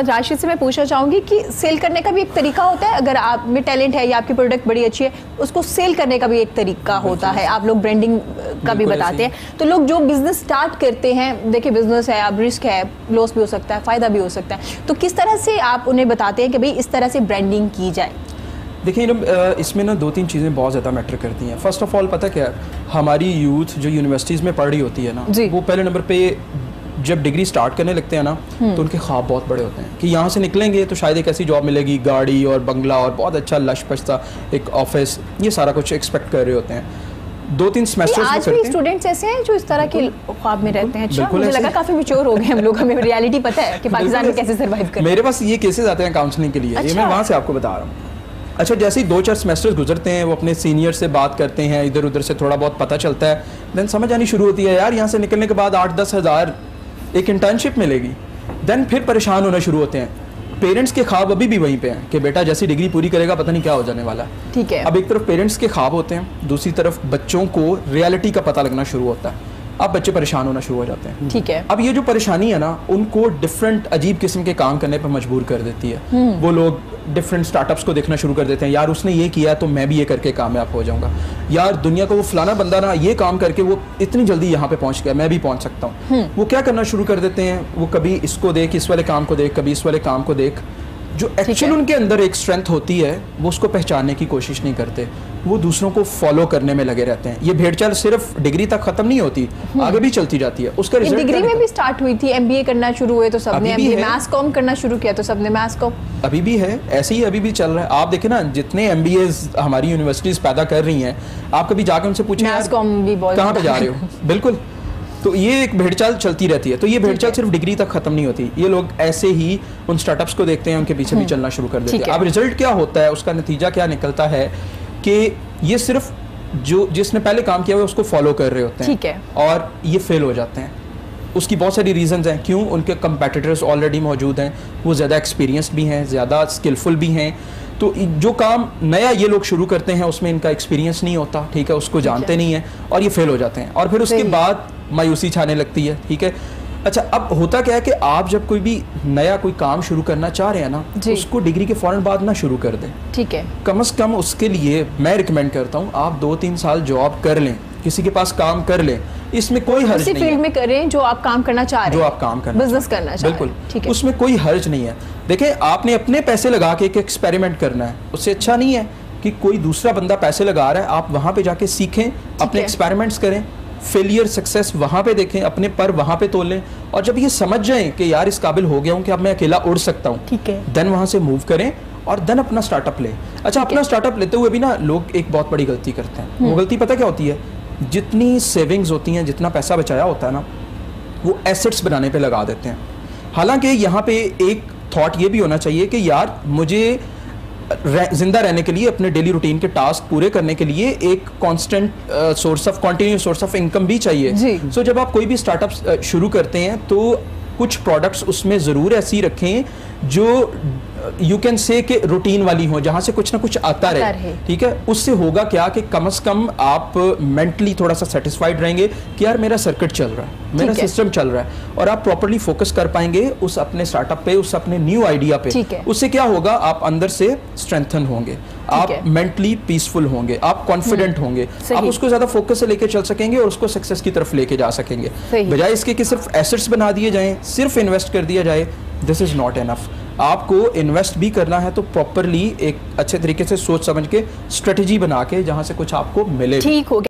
मकमद राशिद से मैं पूछना चाहूँगी कि सेल करने का भी एक तरीका होता है, अगर आप में टैलेंट है या आपकी प्रोडक्ट बड़ी अच्छी है उसको सेल करने का भी एक तरीका होता है, आप लोग ब्रांडिंग का भी बताते हैं, तो लोग जो बिजनेस स्टार्ट करते हैं, देखिए बिजनेस है, आप रिस्क है, लॉस भी हो सकता है, फ़ायदा भी हो सकता है, तो किस तरह से आप उन्हें बताते हैं कि भाई इस तरह से ब्रांडिंग की जाए? देखिए इसमें ना दो तीन चीज़ें बहुत ज़्यादा मैटर करती हैं। फ़र्स्ट ऑफ ऑल पता क्या है, हमारी यूथ जो यूनिवर्सिटीज़ में पढ़ रही होती है ना, वो पहले नंबर पे जब डिग्री स्टार्ट करने लगते हैं ना तो उनके ख्वाब बहुत बड़े होते हैं कि यहाँ से निकलेंगे तो शायद एक ऐसी जॉब मिलेगी, गाड़ी और बंगला और बहुत अच्छा लश पछता एक ऑफिस, ये सारा कुछ एक्सपेक्ट कर रहे होते हैं। दो तीन सेमेस्टर्स आज भी स्टूडेंट्स ऐसे हैं जो इस तरह के ख्वाब में रहते हैं। अच्छा, मुझे लगा काफी मैच्योर हो गए हम लोग, हमें रियलिटी पता है कि पाकिस्तान में कैसे सरवाइव करें। मेरे पास ये केसेस आते हैं काउंसलिंग के लिए, ये मैं वहाँ से आपको बता रहा हूँ। अच्छा, जैसे ही दो चार सेमेस्टर्स गुजरते हैं, वो अपने सीनियर से बात करते हैं, इधर उधर से थोड़ा बहुत पता चलता है, देन समझ आनी शुरू होती है यार यहाँ से निकलने के बाद 8-10 हज़ार एक इंटर्नशिप मिलेगी, देन फिर परेशान होना शुरू होते हैं। पेरेंट्स के ख्वाब अभी भी वहीं पे हैं कि बेटा जैसी डिग्री पूरी करेगा पता नहीं क्या हो जाने वाला है। ठीक है, अब एक तरफ पेरेंट्स के ख्वाब होते हैं, दूसरी तरफ बच्चों को रियलिटी का पता लगना शुरू होता है, अब बच्चे परेशान होना शुरू हो जाते हैं। ठीक है, अब ये जो परेशानी है ना उनको डिफरेंट अजीब किस्म के काम करने पर मजबूर कर देती है। वो लोग डिफरेंट स्टार्टअप्स को देखना शुरू कर देते हैं, यार उसने ये किया तो मैं भी ये करके कामयाब हो जाऊंगा, यार दुनिया को वो फलाना बंदा ना ये काम करके वो इतनी जल्दी यहाँ पे पहुँच गया, मैं भी पहुँच सकता हूँ। वो क्या करना शुरू कर देते हैं, वो कभी इसको देख, इस वाले काम को देख, कभी इस वाले काम को देख, जो एक्चुअली उनके अंदर एक स्ट्रेंथ होती है वो उसको पहचानने की कोशिश नहीं करते, वो दूसरों को फॉलो करने में लगे रहते हैं। ये भेड़चाल सिर्फ डिग्री तक खत्म नहीं होती, आगे भी चलती जाती है। उसका रिजल्ट डिग्री में भी स्टार्ट हुई थी, एमबीए करना शुरू हुए तो सबने एमबीए, मैथ्स कॉम करना शुरू किया तो सबने मैथ्स कॉम, अभी भी है ऐसे ही, अभी भी चल रहा है। आप देखें ना जितने एमबीए हमारी यूनिवर्सिटीज पैदा कर रही हैं, आप कभी जाकर उनसे पूछें कहाँ पे जा रहे हो, बिल्कुल, तो ये एक भेड़चाल चलती रहती है। तो ये भेड़चाल सिर्फ डिग्री तक खत्म नहीं होती, ये लोग ऐसे ही उन स्टार्टअप्स को देखते हैं, उनके पीछे भी चलना शुरू कर देते हैं। अब रिजल्ट क्या होता है, उसका नतीजा क्या निकलता है कि ये सिर्फ जो जिसने पहले काम किया हुआ उसको फॉलो कर रहे होते हैं। ठीक है, और ये फेल हो जाते हैं। उसकी बहुत सारी रीजंस हैं क्यों, उनके कंपेटिटर्स ऑलरेडी मौजूद हैं, वो ज़्यादा एक्सपीरियंस भी हैं, ज़्यादा स्किलफुल भी हैं, तो जो काम नया ये लोग शुरू करते हैं उसमें इनका एक्सपीरियंस नहीं होता, ठीक है, उसको जानते नहीं है और ये फेल हो जाते हैं, और फिर उसके बाद मायूसी छाने लगती है। ठीक है, अच्छा, अब होता क्या है कि आप जब कोई भी नया कोई काम शुरू करना चाह रहे हैं ना तो उसको डिग्री के फ़ौरन बाद ना शुरू कर दें। ठीक है, कम से कम उसके लिए मैं रिकमेंड करता हूँ आप 2-3 साल जॉब कर लें, किसी के पास काम कर लें, इसमें कोई हर्ज नहीं है। फील्ड में करें जो आप काम करना चाह रहे हैं, जो आप काम करना, बिजनेस करना चाह रहे हैं, बिल्कुल, ठीक है, उसमें कोई हर्ज नहीं है। देखिए आपने अपने पैसे लगा के एक एक्सपेरिमेंट करना है, उससे अच्छा नहीं है कि कोई दूसरा बंदा पैसे लगा रहा है, आप वहाँ पे जाके सीखें, अपने एक्सपेरिमेंट्स करें, फेलियर सक्सेस वहाँ पे देखें, अपने पर वहाँ पे तोलें, और जब ये समझ जाएं कि यार इस काबिल हो गया हूँ कि अब मैं अकेला उड़ सकता हूँ, ठीक है, देन वहाँ से मूव करें और देन अपना स्टार्टअप लें। अच्छा, अपना स्टार्टअप लेते हुए भी ना लोग एक बहुत बड़ी गलती करते हैं, वो गलती पता क्या होती है, जितनी सेविंग्स होती हैं, जितना पैसा बचाया होता है ना, वो एसेट्स बनाने पर लगा देते हैं। हालांकि यहाँ पे एक थॉट ये भी होना चाहिए कि यार मुझे जिंदा रहने के लिए, अपने डेली रूटीन के टास्क पूरे करने के लिए एक constant source of continuous source of income भी चाहिए। सो जब आप कोई भी स्टार्टअप शुरू करते हैं तो कुछ प्रोडक्ट्स उसमें ज़रूर ऐसी रखें जो यू कैन से कि रूटीन वाली हो, जहाँ से कुछ ना कुछ आता रहे। ठीक है, उससे होगा क्या कि कम से कम आप मेंटली थोड़ा सा सेटिस्फाइड रहेंगे कि यार मेरा सर्किट चल रहा है, मेरा सिस्टम चल रहा है, और आप प्रॉपर्ली फोकस कर पाएंगे उस अपने स्टार्टअप पे, उस अपने न्यू आइडिया पे। उससे क्या होगा, आप अंदर से स्ट्रेंथन होंगे, आप मेंटली पीसफुल होंगे, आप कॉन्फिडेंट होंगे, आप उसको ज्यादा फोकस से लेके चल सकेंगे और उसको सक्सेस की तरफ लेके जा सकेंगे, बजाय इसके कि सिर्फ एसेट्स बना दिए जाएं, सिर्फ इन्वेस्ट कर दिया जाए। This is not enough. आपको इन्वेस्ट भी करना है तो प्रॉपरली एक अच्छे तरीके से सोच समझ के स्ट्रेटजी बना के, जहां से कुछ आपको मिले। ठीक हो गया।